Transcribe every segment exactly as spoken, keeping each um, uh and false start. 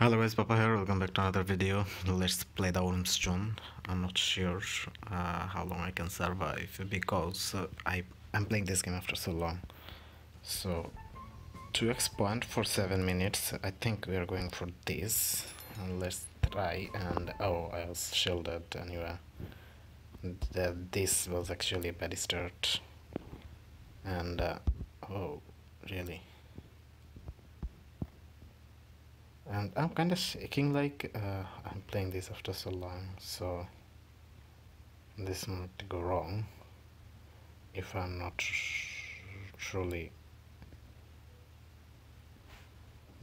Hello guys, Papa here, welcome back to another video. Let's play the Worms Zone. I'm not sure uh, how long I can survive because uh, I, I'm playing this game after so long. So, to expand for seven minutes, I think we are going for this. And let's try and... oh, I was shielded anyway. That this was actually a bad start. And, uh, oh, really? And I'm kind of shaking like uh, I'm playing this after so long, so this might go wrong if I'm not truly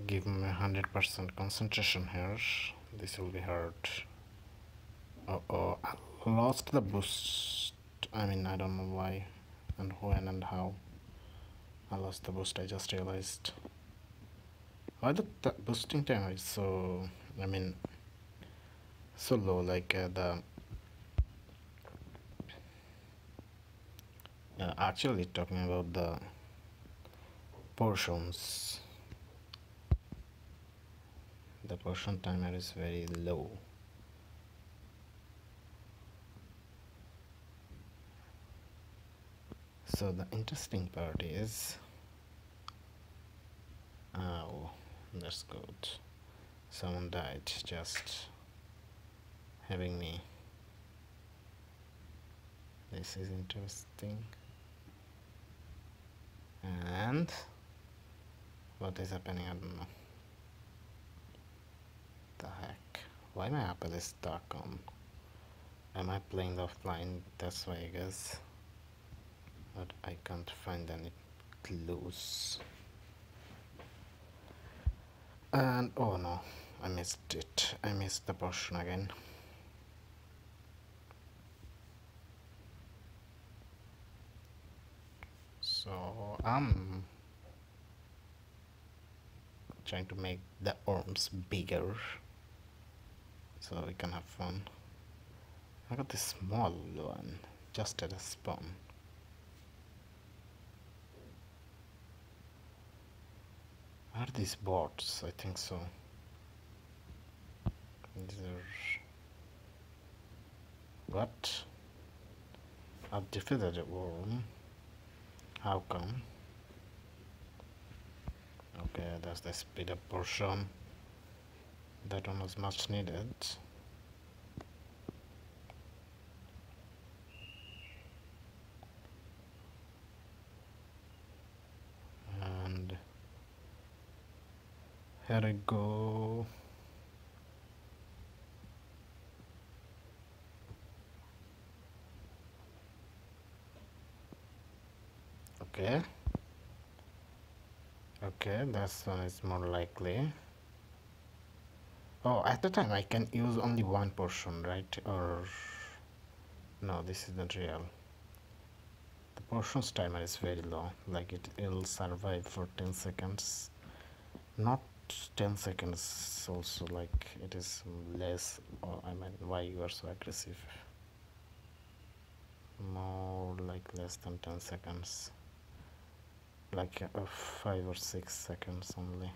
give me one hundred percent concentration here. This will be hard. Uh oh, I lost the boost. I mean, I don't know why and when and how I lost the boost. I just realized why the boosting time is so, I mean, so low, like uh, the, uh, actually talking about the portions, the portion timer is very low. So the interesting part is, oh, that's good. Someone died just having me. This is interesting. And what is happening? I don't know. The heck? Why my apple is stuck on? Am I playing the offline? That's why I guess. But I can't find any clues. And oh no, I missed it. I missed the portion again. So I'm trying to make the worms bigger so we can have fun. I got this small one just at a spawn. Are these bots? I think so. These are... what? I've defeated a worm. How come? Okay, that's the speed up portion. That one was much needed. Here I go. Okay. Okay, this one is more likely. Oh, at the time I can use only one portion, right? Or no, this is not real. The portions timer is very low. Like it, it'll survive for ten seconds. Not ten seconds also, like it is less. Or I mean, why you are so aggressive? More like less than ten seconds, like uh, five or six seconds only.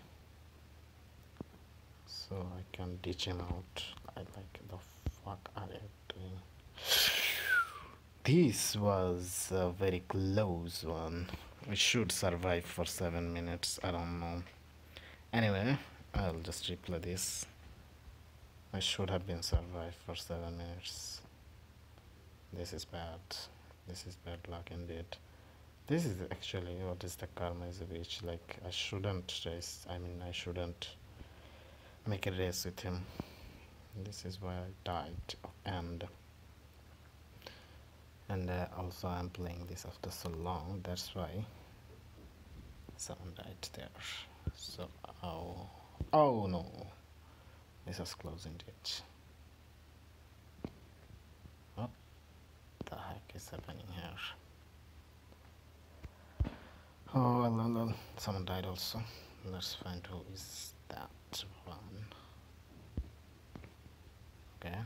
So I can ditch him out. I like the fuck are you doing? This was a very close one. We should survive for seven minutes. I don't know. Anyway, I'll just replay this. I should have been survived for seven minutes. This is bad. This is bad luck indeed. This is actually what is the karma is a bitch. Like I shouldn't race. I mean, I shouldn't make a race with him. This is why I died. And and uh, also I'm playing this after so long. That's why someone died there. So, oh, oh no, this is close indeed. What the heck is happening here? Oh, well, well, well. Someone died also. Let's find who is that one. Okay.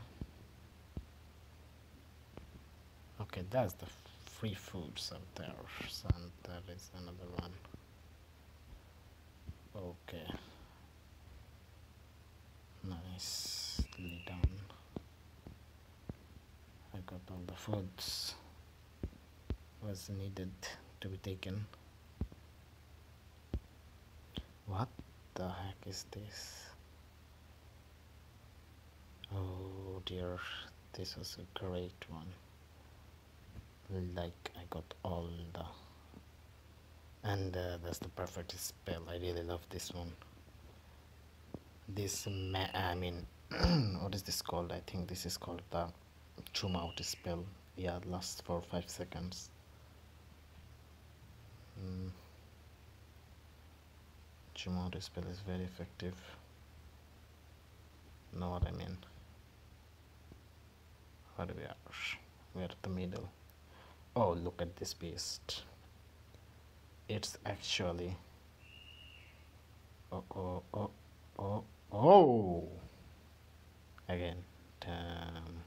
Okay, that's the free foods up there, and there is another one. Okay, nicely done. I got all the photos was needed to be taken. What the heck is this? Oh dear, this was a great one. Like, I got all the, and uh, that's the perfect spell. I really love this one. This ma I mean what is this called? I think this is called the Chumaut spell. Yeah, it lasts for five seconds. Mm. Chumaut spell is very effective. Know what I mean? Where we are? We are at the middle. Oh, look at this beast. It's actually. Oh oh oh oh oh. Again. Um,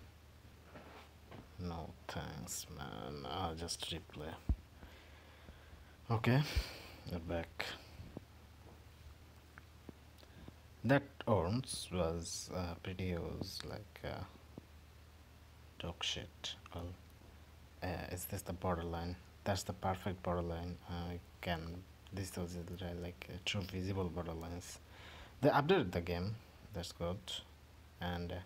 no thanks, man. I'll just replay. Okay, we're back. That Worms was uh, pretty used, like uh, dog shit. Well, uh, is this the borderline? That's the perfect borderline. I uh, can. This was like uh, true visible borderlines. They updated the game. That's good, and uh,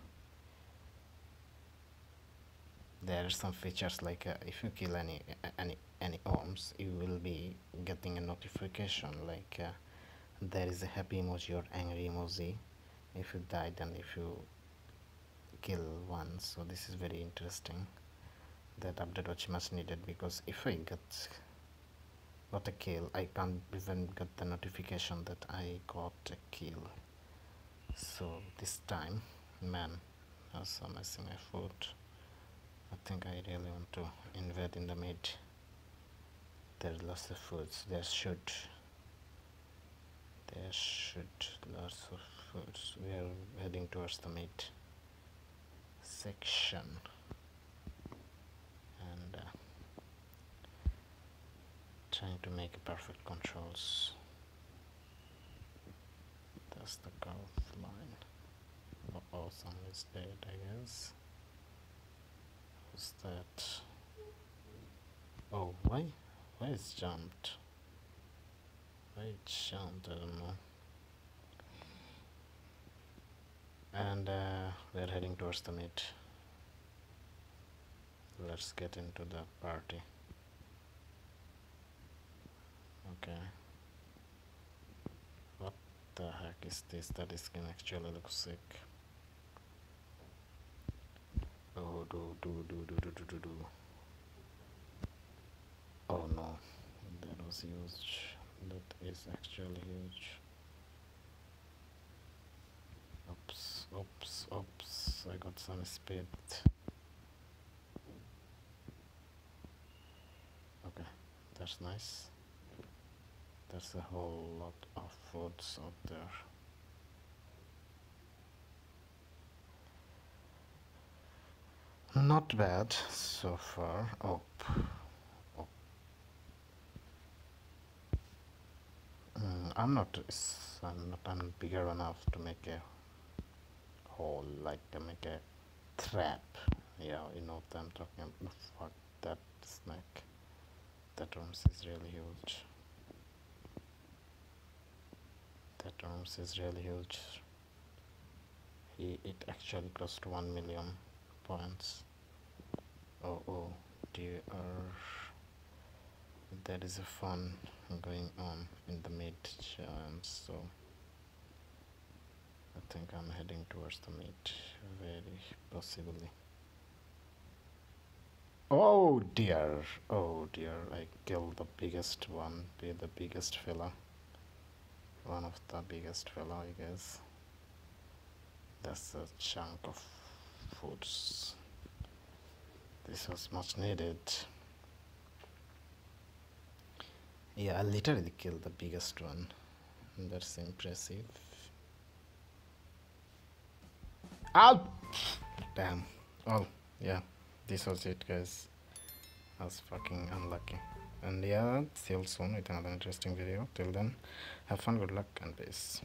there are some features like uh, if you kill any any any Worms, you will be getting a notification like. Uh, there is a happy emoji or angry emoji if you died and if you kill one. So this is very interesting. That update was much needed, because if I got got a kill, I can't even get the notification that I got a kill. So this time, man, also missing my foot. I think I really want to invade in the mid. There's lots of foods. There should There should lots of foods. We are heading towards the meat section, and uh, trying to make perfect controls. That's the curve line. Uh oh, someone is dead, I guess. Who's that? Oh, why? Why is jumped? I jumped, I don't know. And uh, we're heading towards the meat. Let's get into the party. Okay. What the heck is this? That skin actually looks sick. Oh, do, do, do, do, do, do, do, do. Oh no, that was huge. That is actually huge. Oops, oops, oops. I got some speed. Okay, that's nice. There's a whole lot of foods out there. Not bad so far. Oh. I'm not, I'm not, I'm bigger enough to make a hole, like to make a trap. Yeah, you know what I'm talking about. Fuck that snake. That Worms is really huge. That Worms is really huge. He, it actually cost one million points. Oh, oh, dear. There is a fun going on in the mid challenge, so I think I'm heading towards the mid very possibly. Oh dear, oh dear, I killed the biggest one, be the biggest fella. One of the biggest fella, I guess. That's a chunk of foods. This was much needed. Yeah, I literally killed the biggest one. That's impressive. Ow! Damn. Oh, yeah. This was it, guys. I was fucking unlucky. And yeah, see you all soon with another interesting video. Till then, have fun, good luck, and peace.